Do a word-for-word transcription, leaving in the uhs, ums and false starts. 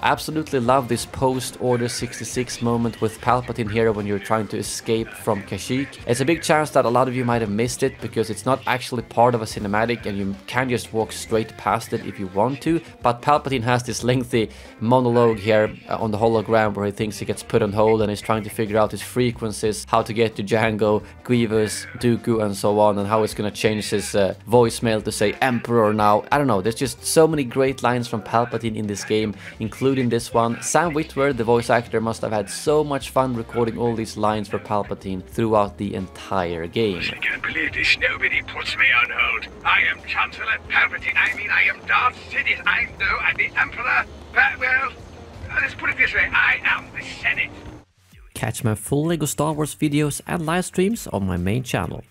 I absolutely love this post-Order sixty-six moment with Palpatine here when you're trying to escape from Kashyyyk. It's a big chance that a lot of you might have missed it because it's not actually part of a cinematic and you can just walk straight past it if you want to, but Palpatine has this lengthy monologue here on the hologram where he thinks he gets put on hold and is trying to figure out his frequencies, how to get to Django, Grievous, Dooku and so on, and how he's gonna change his uh, voicemail to say Emperor now. I don't know, there's just so many great lines from Palpatine in this game, including this one. Sam Witwer, the voice actor, must have had so much fun recording all these lines for Palpatine throughout the entire game. I can't believe this, nobody puts me on hold. I am Chancellor Palpatine, I mean I am Darth Sidious, I know I'm the Emperor, but well, let's put it this way, I am the Senate. Catch my full LEGO Star Wars videos and live streams on my main channel.